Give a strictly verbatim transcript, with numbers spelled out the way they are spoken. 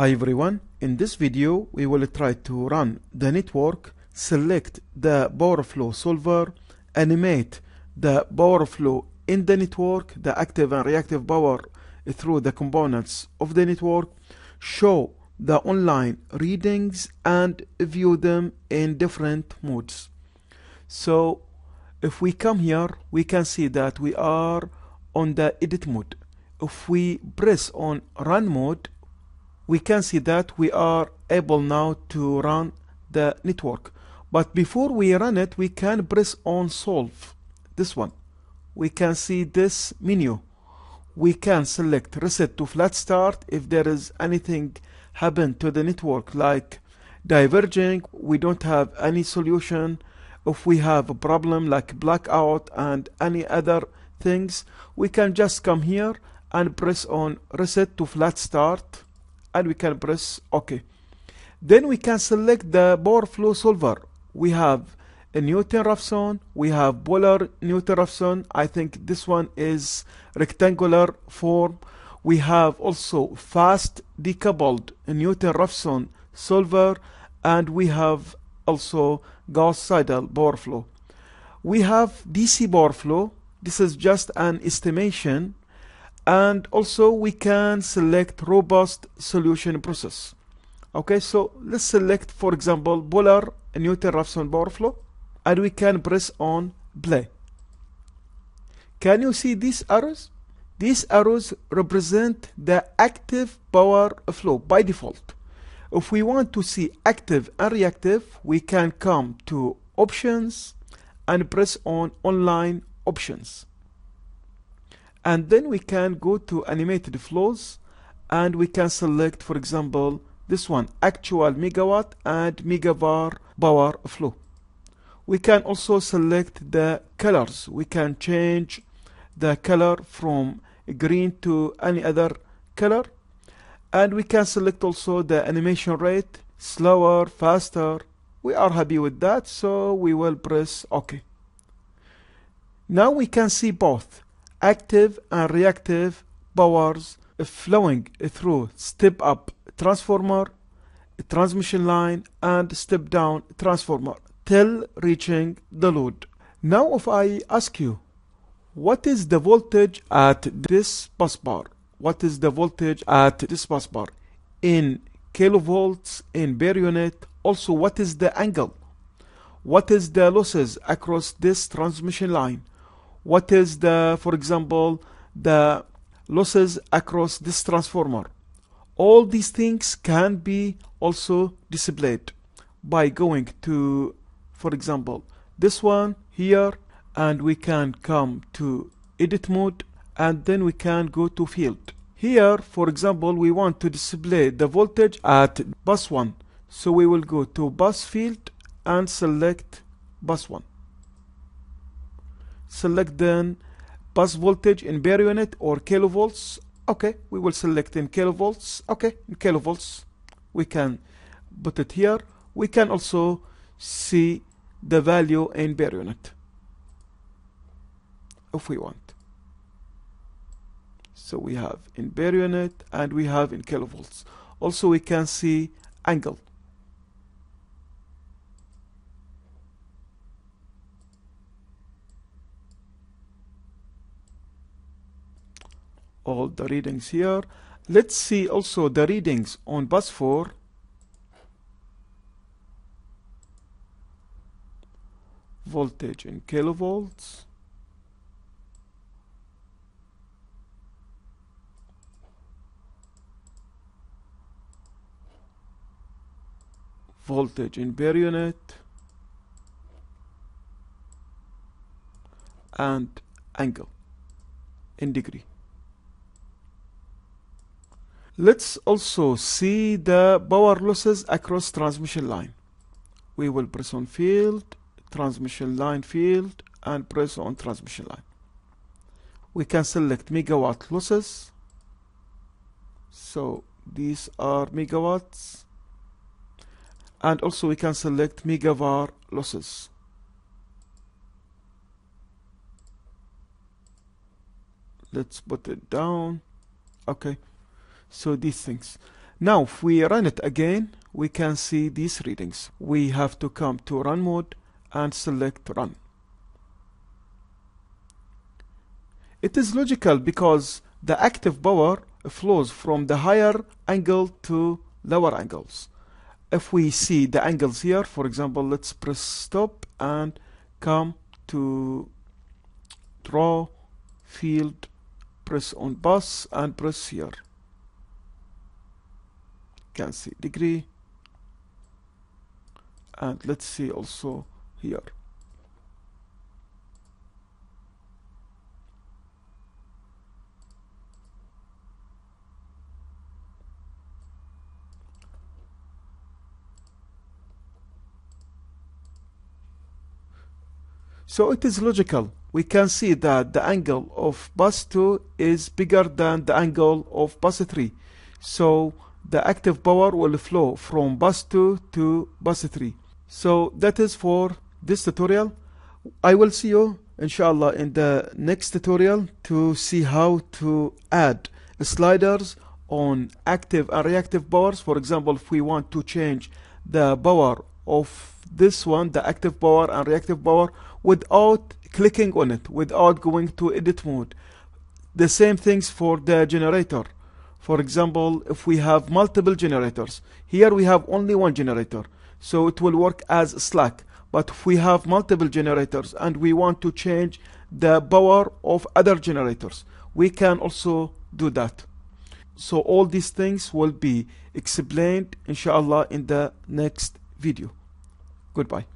Hi everyone, in this video we will try to run the network, select the power flow solver, animate the power flow in the network, the active and reactive power through the components of the network, show the online readings and view them in different modes. So if we come here we can see that we are on the edit mode. If we press on run mode, we can see that we are able now to run the network. But before we run it, we can press on solve, this one. We can see this menu. We can select reset to flat start if there is anything happened to the network, like diverging, we don't have any solution. If we have a problem like blackout and any other things, we can just come here and press on reset to flat start, and we can press OK. Then we can select the power flow solver. We have a Newton-Raphson, we have Polar Newton-Raphson. I think this one is rectangular form. We have also fast decoupled Newton-Raphson solver, and we have also Gauss-Seidel power flow. We have D C power flow. This is just an estimation. And also we can select robust solution process. Okay, so let's select, for example, Polar Newton-Raphson power flow, and we can press on play. Can you see these arrows? These arrows represent the active power flow by default. If we want to see active and reactive, we can come to options and press on online options. And then we can go to animated flows, and we can select, for example, this one, actual megawatt and megavar power flow. We can also select the colors. We can change the color from green to any other color. And we can select also the animation rate, slower, faster. We are happy with that, so we will press OK. Now we can see both active and reactive powers flowing through step-up transformer, transmission line, and step-down transformer till reaching the load. Now if I ask you, what is the voltage at this busbar? What is the voltage at this busbar? In kilovolts, in per unit. Also, what is the angle? What is the losses across this transmission line? What is the, for example, the losses across this transformer? All these things can be also displayed by going to, for example, this one here, and we can come to edit mode, and then we can go to field. Here, for example, we want to display the voltage at bus one. So we will go to bus field and select bus one. Select then bus voltage in per unit or kilovolts. Okay, we will select in kilovolts. Okay, in kilovolts. We can put it here. We can also see the value in per unit if we want. So we have in per unit and we have in kilovolts. Also we can see angle. All the readings here. Let's see also the readings on bus four. Voltage in kilovolts. Voltage in per unit. And angle in degree. Let's also see the power losses across transmission line. We will press on field, transmission line field, and press on transmission line. We can select megawatt losses. So these are megawatts. And also we can select megavar losses. Let's put it down. Okay. So these things. Now if we run it again, we can see these readings. We have to come to run mode and select run. It is logical because the active power flows from the higher angle to lower angles. If we see the angles here, for example, let's press stop and come to draw field, press on bus and press here. Can see degree, and let's see also here. So it is logical. We can see that the angle of bus two is bigger than the angle of bus three. So the active power will flow from bus two to bus three. So that is for this tutorial. I will see you inshallah in the next tutorial to see how to add sliders on active and reactive powers. For example, if we want to change the power of this one, the active power and reactive power, without clicking on it, without going to edit mode. The same things for the generator. For example, if we have multiple generators, here we have only one generator, so it will work as slack. But if we have multiple generators and we want to change the power of other generators, we can also do that. So all these things will be explained inshallah in the next video. Goodbye.